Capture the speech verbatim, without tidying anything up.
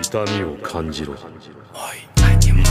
痛みを感じろ。はい。